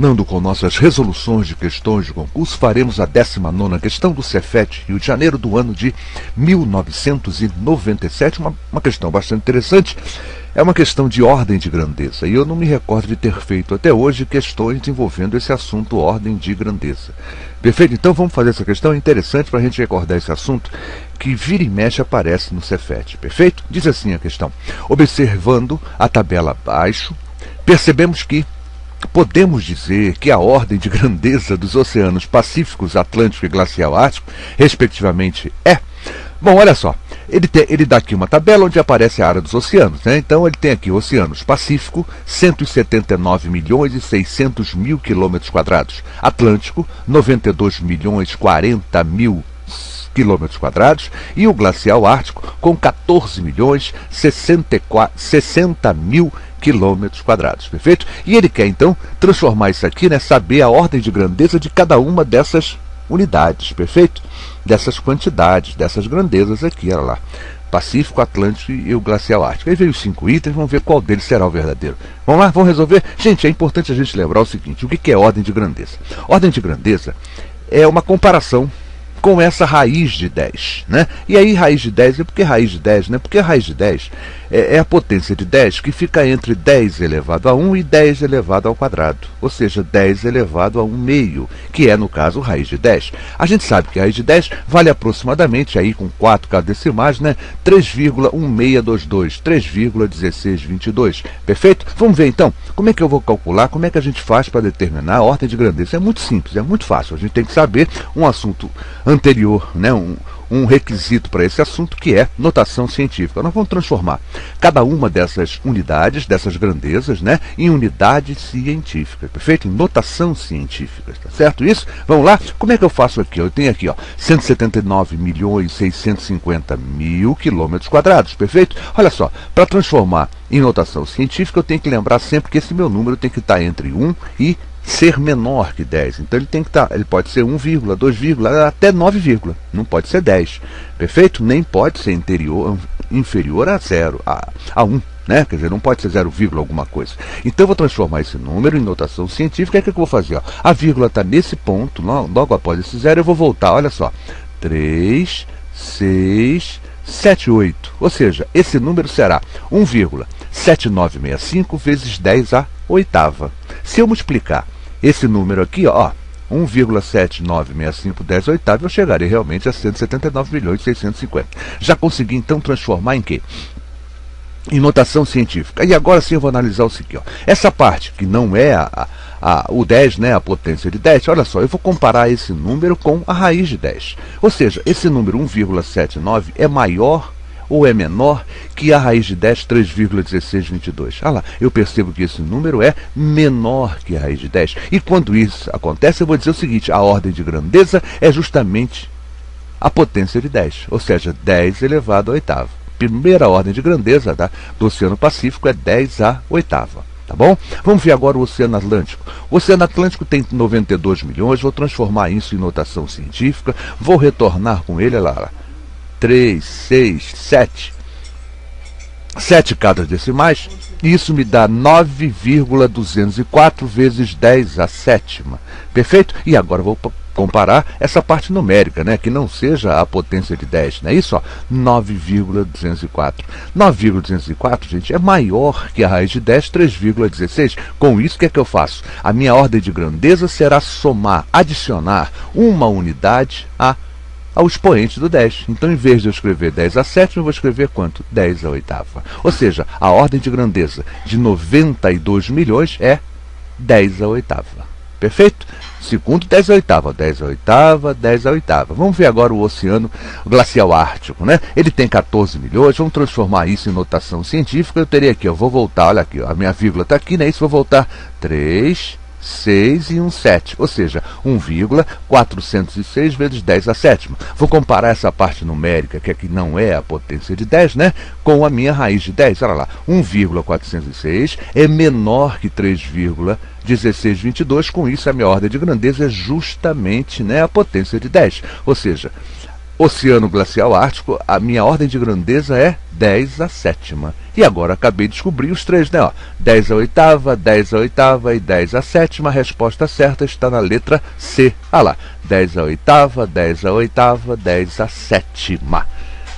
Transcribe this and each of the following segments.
Continuando com nossas resoluções de questões de concurso, faremos a 19ª questão do Cefet Rio de Janeiro do ano de 1997, uma questão bastante interessante, é uma questão de ordem de grandeza, e eu não me recordo de ter feito até hoje questões envolvendo esse assunto ordem de grandeza. Perfeito? Então vamos fazer essa questão, é interessante para a gente recordar esse assunto que vira e mexe aparece no Cefet, perfeito? Diz assim a questão, observando a tabela abaixo, percebemos que podemos dizer que a ordem de grandeza dos oceanos Pacíficos, Atlântico e Glacial Ártico, respectivamente, é... Bom, olha só, ele dá aqui uma tabela onde aparece a área dos oceanos, né? Então ele tem aqui oceanos Pacífico, 179 milhões e 600 mil quilômetros quadrados. Atlântico, 92 milhões e 40 mil quilômetros quadrados. E o Glacial Ártico, com 14 milhões e 60 mil quilômetros quadrados, perfeito? E ele quer, então, transformar isso aqui, né, saber a ordem de grandeza de cada uma dessas unidades, perfeito? Dessas quantidades, dessas grandezas aqui, olha lá. Pacífico, Atlântico e o Glacial Ártico. Aí veio os 5 itens, vamos ver qual deles será o verdadeiro. Vamos lá, vamos resolver? Gente, é importante a gente lembrar o seguinte, o que é ordem de grandeza? Ordem de grandeza é uma comparação com essa raiz de 10, né? E aí raiz de 10, é porque raiz de 10, né? Porque a raiz de 10 é a potência de 10 que fica entre 10 elevado a 1 e 10 elevado ao quadrado, ou seja, 10 elevado a 1 meio, que é, no caso, raiz de 10. A gente sabe que a raiz de 10 vale aproximadamente, aí com 4 decimais, né? 3,1622, 3,1622, perfeito? Vamos ver, então, como é que eu vou calcular, como é que a gente faz para determinar a ordem de grandeza? É muito simples, é muito fácil, a gente tem que saber um assunto anterior, né, um requisito para esse assunto, que é notação científica. Nós vamos transformar cada uma dessas unidades, dessas grandezas, né, em unidade científica, perfeito? Em notação científica, tá certo isso? Vamos lá? Como é que eu faço aqui? Eu tenho aqui, ó, 179 milhões e 650 mil quilômetros quadrados, perfeito? Olha só, para transformar em notação científica, eu tenho que lembrar sempre que esse meu número tem que estar entre 1 e ser menor que 10, então ele tem que estar, ele pode ser 1, 2, até 9, não pode ser 10, perfeito? Nem pode ser inferior a 0, a 1, né? Quer dizer, não pode ser 0, alguma coisa. Então eu vou transformar esse número em notação científica, o que eu vou fazer? Ó, a vírgula está nesse ponto, logo após esse 0 eu vou voltar, olha só, 3, 6, 7, 8, ou seja, esse número será 1,7965 vezes 10 a oitava. Se eu multiplicar esse número aqui, ó, 1,7965 10 oitava, eu chegarei realmente a 179 milhões e 650. Já consegui, então, transformar em quê? Em notação científica. E agora sim eu vou analisar o seguinte, ó. Essa parte que não é o 10, né, a potência de 10, olha só, eu vou comparar esse número com a raiz de 10. Ou seja, esse número 1,79 é maior ou é menor que a raiz de 10, 3,1622. Ah lá, eu percebo que esse número é menor que a raiz de 10. E quando isso acontece, eu vou dizer o seguinte, a ordem de grandeza é justamente a potência de 10, ou seja, 10 elevado a oitava. Primeira ordem de grandeza do Oceano Pacífico é 10 a oitava. Tá bom? Vamos ver agora o Oceano Atlântico. O Oceano Atlântico tem 92 milhões, vou transformar isso em notação científica, vou retornar com ele, olha lá, 3, 6, 7, 7 decimais, e isso me dá 9,204 vezes 10 a sétima, perfeito? E agora eu vou comparar essa parte numérica, né, que não seja a potência de 10, não é isso? 9,204. 9,204, gente, é maior que a raiz de 10, 3,16. Com isso, o que é que eu faço? A minha ordem de grandeza será somar, adicionar uma unidade ao expoente do 10. Então, em vez de eu escrever 10 a sétima, eu vou escrever quanto? 10 a oitava. Ou seja, a ordem de grandeza de 92 milhões é 10 a oitava. Perfeito? segundo, 10 à oitava, 10 à oitava, 10 à oitava. Vamos ver agora o oceano glacial ártico, né? Ele tem 14 milhões, vamos transformar isso em notação científica. Eu terei aqui, eu vou voltar, olha aqui, ó, a minha vírgula está aqui, né? Isso, vou voltar 3, 6 e 1 sétimo, ou seja, 1,406 vezes 10 à sétima. Vou comparar essa parte numérica, que aqui não é a potência de 10, né, com a minha raiz de 10. Olha lá, 1,406 é menor que 3,1622, com isso a minha ordem de grandeza é justamente, né, a potência de 10. Ou seja, oceano glacial ártico, a minha ordem de grandeza é 10 à sétima. E agora acabei de descobrir os três, né? Ó, 10 à oitava, 10 à oitava e 10 à sétima. A resposta certa está na letra C. Ah lá, 10 à oitava, 10 à oitava, 10 à sétima.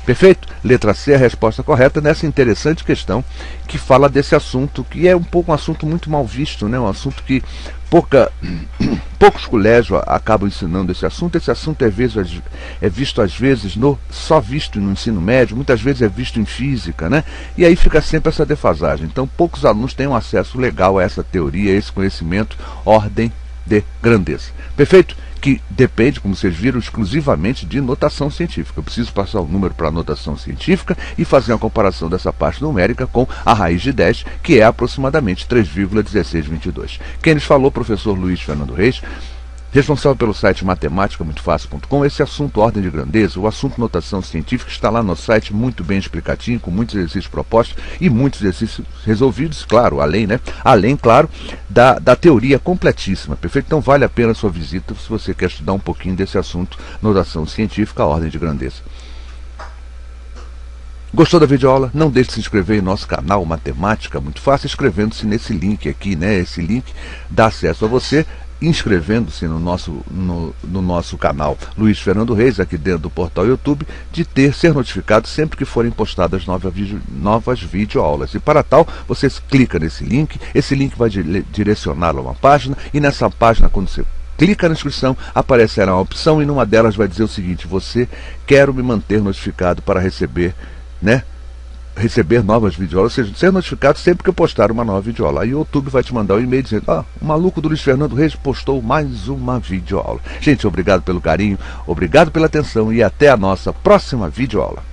Perfeito? Letra C é a resposta correta nessa interessante questão que fala desse assunto, que é um pouco um assunto muito mal visto, né? Um assunto que poucos colégios acabam ensinando esse assunto. Esse assunto é visto às vezes, só visto no ensino médio, muitas vezes é visto em física, né? E aí fica sempre essa defasagem. Então poucos alunos têm um acesso legal a essa teoria, a esse conhecimento, ordem de grandeza. Perfeito? Que depende, como vocês viram, exclusivamente de notação científica. Eu preciso passar o número para a notação científica e fazer uma comparação dessa parte numérica com a raiz de 10, que é aproximadamente 3,1622. Quem nos falou, professor Luiz Fernando Reis, responsável pelo site matematicamuitofacil.com. Esse assunto ordem de grandeza, o assunto notação científica, está lá no site muito bem explicadinho, com muitos exercícios propostos e muitos exercícios resolvidos, claro, além, né? Além, claro, da teoria completíssima, perfeito? Então vale a pena a sua visita se você quer estudar um pouquinho desse assunto, notação científica, ordem de grandeza. Gostou da videoaula? Não deixe de se inscrever em nosso canal Matemática Muito Fácil, inscrevendo-se nesse link aqui, né? Esse link dá acesso a você inscrevendo-se no nosso canal Luiz Fernando Reis, aqui dentro do portal YouTube, de ser notificado sempre que forem postadas novas videoaulas. E para tal, você clica nesse link, esse link vai direcioná-lo a uma página, e nessa página, quando você clica na inscrição, aparecerá uma opção, e numa delas vai dizer o seguinte: você quer me manter notificado para receber, né? Receber novas videoaulas, ou seja, ser notificado sempre que eu postar uma nova videoaula. Aí o YouTube vai te mandar um e-mail dizendo: ó, o maluco do Luiz Fernando Reis postou mais uma videoaula. Gente, obrigado pelo carinho, obrigado pela atenção e até a nossa próxima videoaula.